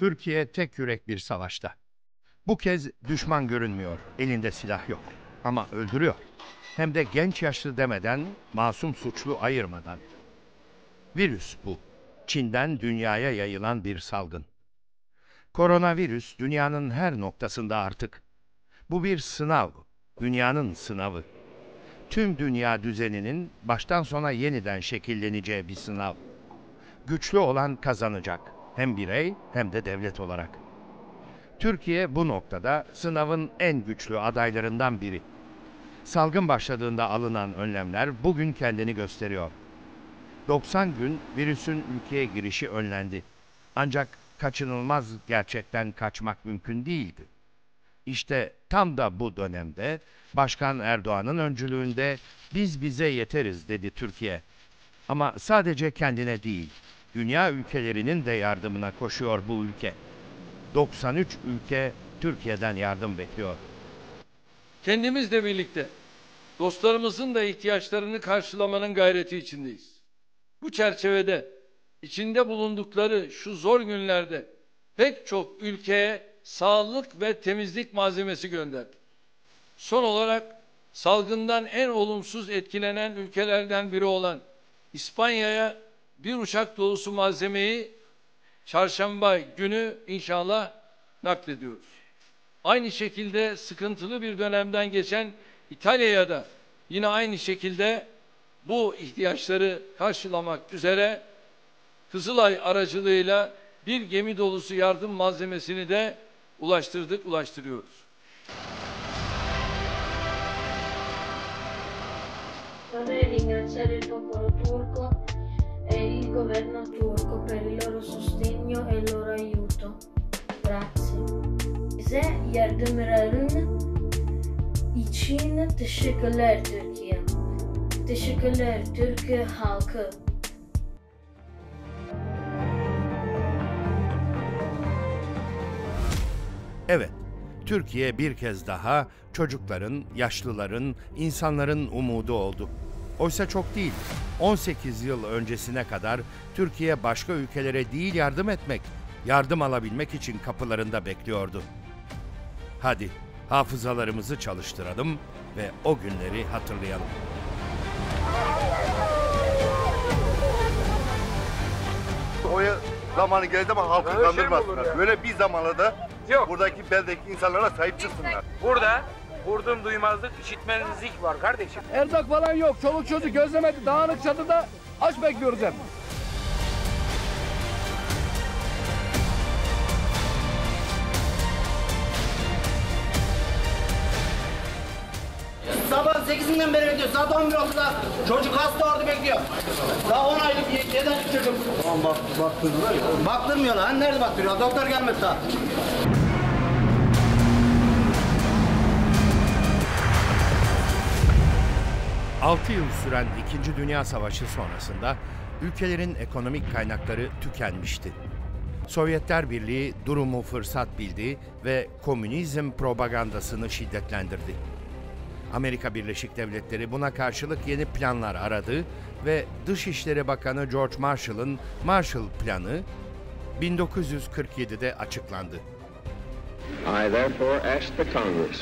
Türkiye tek yürek bir savaşta. Bu kez düşman görünmüyor, elinde silah yok ama öldürüyor. Hem de genç yaşlı demeden, masum suçlu ayırmadan. Virüs bu. Çin'den dünyaya yayılan bir salgın. Koronavirüs dünyanın her noktasında artık. Bu bir sınav, dünyanın sınavı. Tüm dünya düzeninin baştan sona yeniden şekilleneceği bir sınav. Güçlü olan kazanacak, hem birey hem de devlet olarak. Türkiye bu noktada sınavın en güçlü adaylarından biri. Salgın başladığında alınan önlemler bugün kendini gösteriyor. 90 gün virüsün ülkeye girişi önlendi. Ancak kaçınılmaz gerçekten kaçmak mümkün değildi. İşte tam da bu dönemde Başkan Erdoğan'ın öncülüğünde "Biz bize yeteriz" dedi Türkiye. Ama sadece kendine değil, dünya ülkelerinin de yardımına koşuyor bu ülke. 93 ülke Türkiye'den yardım bekliyor. Kendimizle birlikte dostlarımızın da ihtiyaçlarını karşılamanın gayreti içindeyiz. Bu çerçevede içinde bulundukları şu zor günlerde pek çok ülkeye sağlık ve temizlik malzemesi gönderdik. Son olarak salgından en olumsuz etkilenen ülkelerden biri olan İspanya'ya bir uçak dolusu malzemeyi çarşamba günü inşallah naklediyoruz. Aynı şekilde sıkıntılı bir dönemden geçen İtalya'ya da yine aynı şekilde bu ihtiyaçları karşılamak üzere Kızılay aracılığıyla bir gemi dolusu yardım malzemesini de ulaştırıyoruz. Bize yardımların için teşekkürler Türkiye. Teşekkürler Türkiye halkı. Evet, Türkiye bir kez daha çocukların, yaşlıların, insanların umudu oldu. Oysa çok değil, 18 yıl öncesine kadar Türkiye başka ülkelere değil yardım etmek, yardım alabilmek için kapılarında bekliyordu. Hadi hafızalarımızı çalıştıralım ve o günleri hatırlayalım. Oya zamanı geldi ama halkı kandırmasınlar. Şey böyle bir zamanda da yok. Buradaki beldeki insanlara sahip çıksınlar. Burada vurdum duymazlık, işitmezlik var kardeşim. Erzak falan yok, çoluk çocuk gözlemedi, dağınık çatıda aç bekliyoruz hep. Sabah 8'inden beri bekliyor. Saat 11 oldu da çocuk hasta orada bekliyor. Daha 10 aylık yeden çocuk. Tamam baktırdılar ya. Baktırmıyorlar. Hani nerede baktırıyor? Doktor gelmedi daha. Altı yıl süren 2. Dünya Savaşı sonrasında ülkelerin ekonomik kaynakları tükenmişti. Sovyetler Birliği durumu fırsat bildi ve komünizm propagandasını şiddetlendirdi. Amerika Birleşik Devletleri buna karşılık yeni planlar aradı ve Dışişleri Bakanı George Marshall'ın Marshall Planı 1947'de açıklandı. I therefore ask the Congress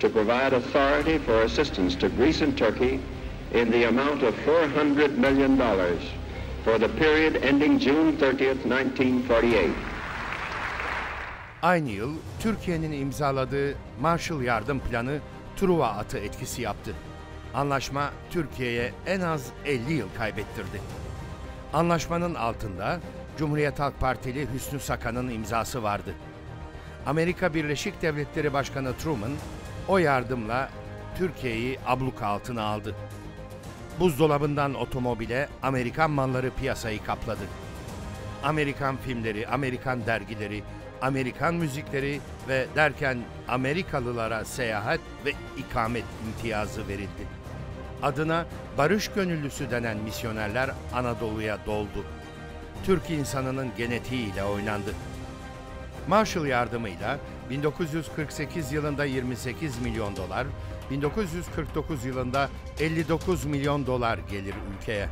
to provide authority for assistance to Greece and Turkey in the amount of $400 million for the period ending June 30th, 1948. Aynı yıl Türkiye'nin imzaladığı Marshall Yardım Planı Truva atı etkisi yaptı. Anlaşma Türkiye'ye en az 50 yıl kaybettirdi. Anlaşmanın altında Cumhuriyet Halk Partili Hüsnü Sakan'ın imzası vardı. Amerika Birleşik Devletleri Başkanı Truman o yardımla Türkiye'yi abluka altına aldı. Buzdolabından otomobile Amerikan malları piyasayı kapladı. Amerikan filmleri, Amerikan dergileri, Amerikan müzikleri ve derken Amerikalılara seyahat ve ikamet imtiyazı verildi. Adına barış gönüllüsü denen misyonerler Anadolu'ya doldu. Türk insanının genetiğiyle oynandı. Marshall yardımıyla 1948 yılında 28 milyon dolar, 1949 yılında 59 milyon dolar gelir ülkeye.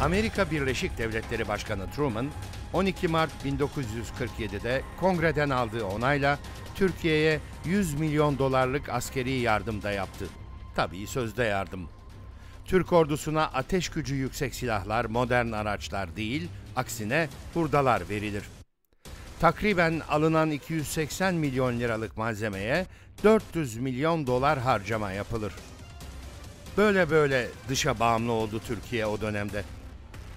Amerika Birleşik Devletleri Başkanı Truman, 12 Mart 1947'de Kongre'den aldığı onayla Türkiye'ye 100 milyon dolarlık askeri yardım da yaptı. Tabii sözde yardım. Türk ordusuna ateş gücü yüksek silahlar, modern araçlar değil, aksine hurdalar verilir. Takriben alınan 280 milyon liralık malzemeye 400 milyon dolar harcama yapılır. Böyle böyle dışa bağımlı oldu Türkiye o dönemde.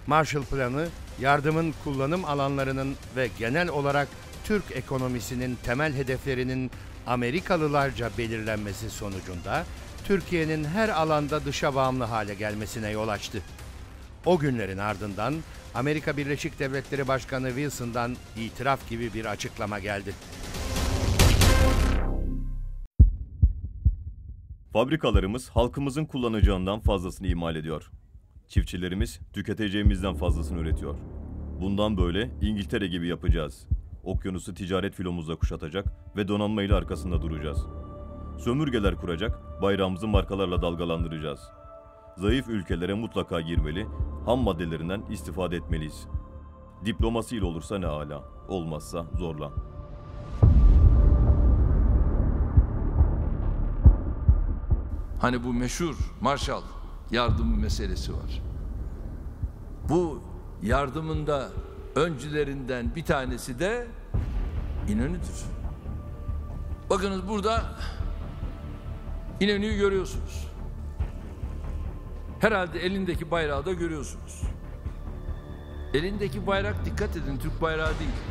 Marshall Planı, yardımın kullanım alanlarının ve genel olarak Türk ekonomisinin temel hedeflerinin Amerikalılarca belirlenmesi sonucunda Türkiye'nin her alanda dışa bağımlı hale gelmesine yol açtı. O günlerin ardından Amerika Birleşik Devletleri Başkanı Wilson'dan itiraf gibi bir açıklama geldi. Fabrikalarımız halkımızın kullanacağından fazlasını imal ediyor. Çiftçilerimiz tüketeceğimizden fazlasını üretiyor. Bundan böyle İngiltere gibi yapacağız. Okyanusu ticaret filomuzla kuşatacak ve donanmayla arkasında duracağız. Sömürgeler kuracak, bayrağımızı markalarla dalgalandıracağız. Zayıf ülkelere mutlaka girmeli, ham maddelerinden istifade etmeliyiz. Diplomasiyle olursa ne ala, olmazsa zorla. Hani bu meşhur Marshall yardımı meselesi var. Bu yardımında öncülerinden bir tanesi de İnönü'dür. Bakınız burada İnönü'yü görüyorsunuz. Herhalde elindeki bayrağı da görüyorsunuz. Elindeki bayrak, dikkat edin, Türk bayrağı değil.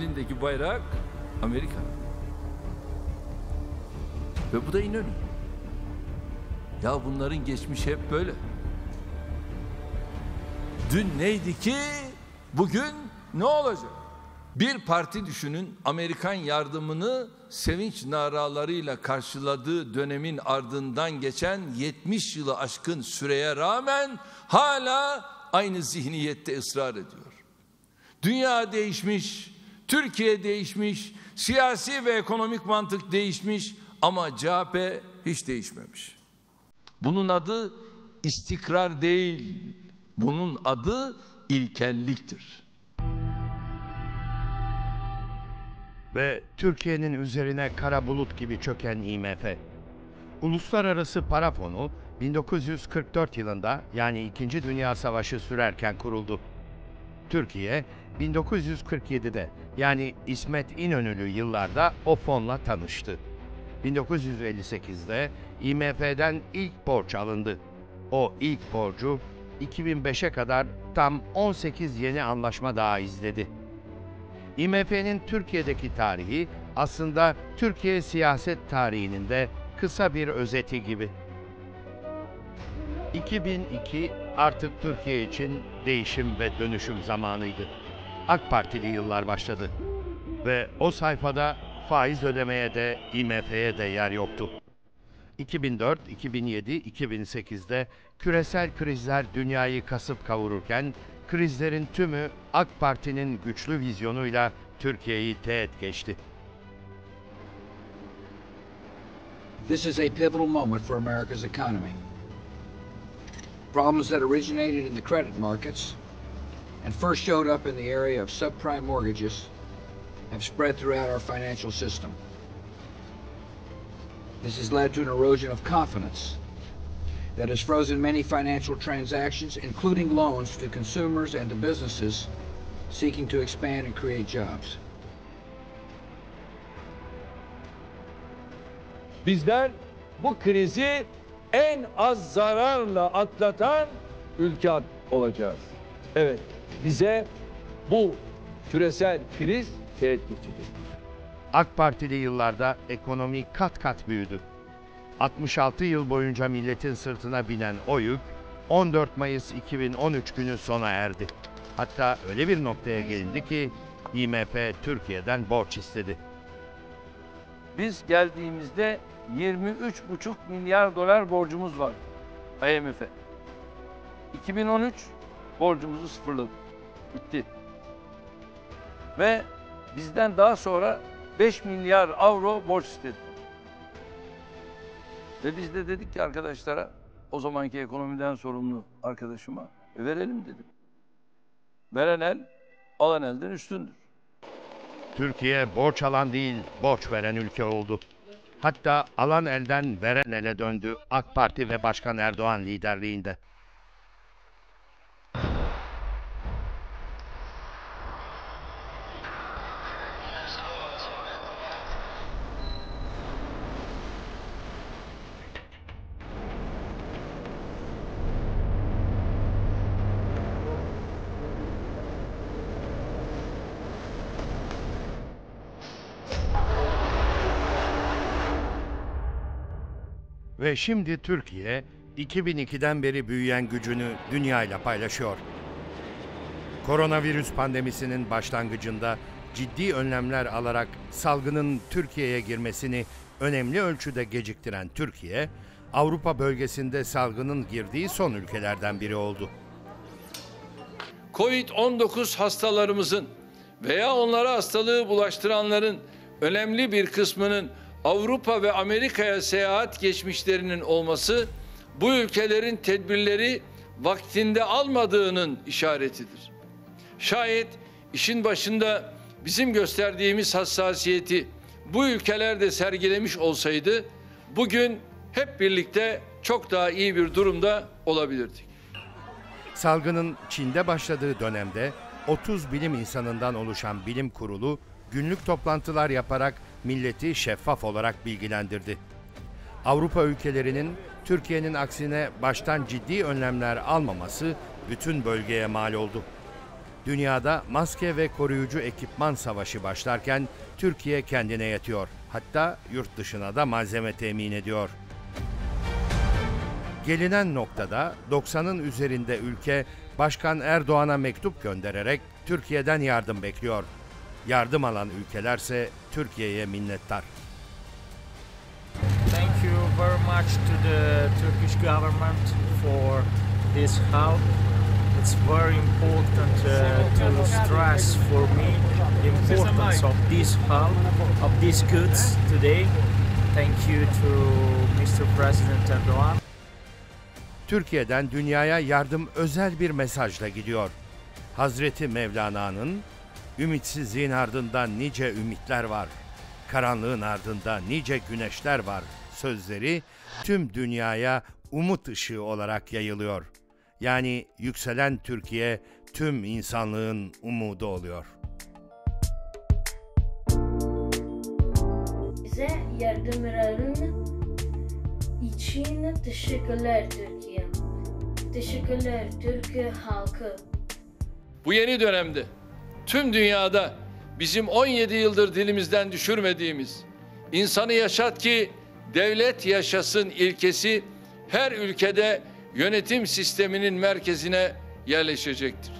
Elindeki bayrak Amerika. Ve bu da İnönü. Ya bunların geçmişi hep böyle. Dün neydi ki, bugün ne olacak? Bir parti düşünün, Amerikan yardımını sevinç naralarıyla karşıladığı dönemin ardından geçen 70 yılı aşkın süreye rağmen hala aynı zihniyette ısrar ediyor. Dünya değişmiş, Türkiye değişmiş, siyasi ve ekonomik mantık değişmiş ama CHP hiç değişmemiş. Bunun adı istikrar değil, bunun adı ilkelliktir. Ve Türkiye'nin üzerine kara bulut gibi çöken IMF. Uluslararası Para Fonu 1944 yılında, yani 2. Dünya Savaşı sürerken kuruldu. Türkiye 1947'de, yani İsmet İnönü'lü yıllarda o fonla tanıştı. 1958'de IMF'den ilk borç alındı. O ilk borcu 2005'e kadar tam 18 yeni anlaşma daha izledi. IMF'nin Türkiye'deki tarihi aslında Türkiye siyaset tarihinin de kısa bir özeti gibi. 2002 artık Türkiye için değişim ve dönüşüm zamanıydı. AK Partili yıllar başladı ve o sayfada faiz ödemeye de IMF'ye de yer yoktu. 2004, 2007, 2008'de küresel krizler dünyayı kasıp kavururken krizlerin tümü AK Parti'nin güçlü vizyonuyla Türkiye'yi teğet geçti. This is a pivotal moment for America's economy. Problems that originated in the credit markets and first showed up in the area of subprime mortgages have spread throughout our financial system. This has led to an erosion of confidence that has frozen many financial transactions, including loans to consumers and to businesses seeking to expand and create jobs. Bizler bu krizi en az zararla atlatan ülke olacağız. Evet, bize bu küresel kriz tehdit edecek. AK Partili yıllarda ekonomi kat kat büyüdü. 66 yıl boyunca milletin sırtına binen o yük 14 Mayıs 2013 günü sona erdi. Hatta öyle bir noktaya gelindi ki IMF Türkiye'den borç istedi. Biz geldiğimizde 23,5 milyar dolar borcumuz vardı IMF'e. 2013 borcumuzu sıfırladı. Bitti. Ve bizden daha sonra 5 milyar avro borç istedi. Ve biz de dedik ki arkadaşlara, o zamanki ekonomiden sorumlu arkadaşıma verelim dedim. Veren el, alan elden üstündür. Türkiye borç alan değil, borç veren ülke oldu. Hatta alan elden veren ele döndü AK Parti ve Başkan Erdoğan liderliğinde. Ve şimdi Türkiye, 2002'den beri büyüyen gücünü dünyayla paylaşıyor. Koronavirüs pandemisinin başlangıcında ciddi önlemler alarak salgının Türkiye'ye girmesini önemli ölçüde geciktiren Türkiye, Avrupa bölgesinde salgının girdiği son ülkelerden biri oldu. Covid-19 hastalarımızın veya onlara hastalığı bulaştıranların önemli bir kısmının Avrupa ve Amerika'ya seyahat geçmişlerinin olması bu ülkelerin tedbirleri vaktinde almadığının işaretidir. Şayet işin başında bizim gösterdiğimiz hassasiyeti bu ülkeler de sergilemiş olsaydı bugün hep birlikte çok daha iyi bir durumda olabilirdik. Salgının Çin'de başladığı dönemde 30 bilim insanından oluşan bilim kurulu günlük toplantılar yaparak milleti şeffaf olarak bilgilendirdi. Avrupa ülkelerinin Türkiye'nin aksine baştan ciddi önlemler almaması bütün bölgeye mal oldu. Dünyada maske ve koruyucu ekipman savaşı başlarken Türkiye kendine yetiyor. Hatta yurt dışına da malzeme temin ediyor. Gelinen noktada 90'ın üzerinde ülke Başkan Erdoğan'a mektup göndererek Türkiye'den yardım bekliyor. Yardım alan ülkelerse Türkiye'ye minnettar. Thank you very much to the Turkish government for this help. It's very important to stress for me the importance of this help, of these goods today. Thank you to Mr. President Erdoğan. Türkiye'den dünyaya yardım özel bir mesajla gidiyor. Hazreti Mevlana'nın "Ümitsizliğin ardından nice ümitler var, karanlığın ardında nice güneşler var" sözleri tüm dünyaya umut ışığı olarak yayılıyor. Yani yükselen Türkiye tüm insanlığın umudu oluyor. Bize yardımların için teşekkürler Türkiye. Teşekkürler Türkiye halkı. Bu yeni dönemde tüm dünyada bizim 17 yıldır dilimizden düşürmediğimiz insanı yaşat ki devlet yaşasın ilkesi her ülkede yönetim sisteminin merkezine yerleşecektir.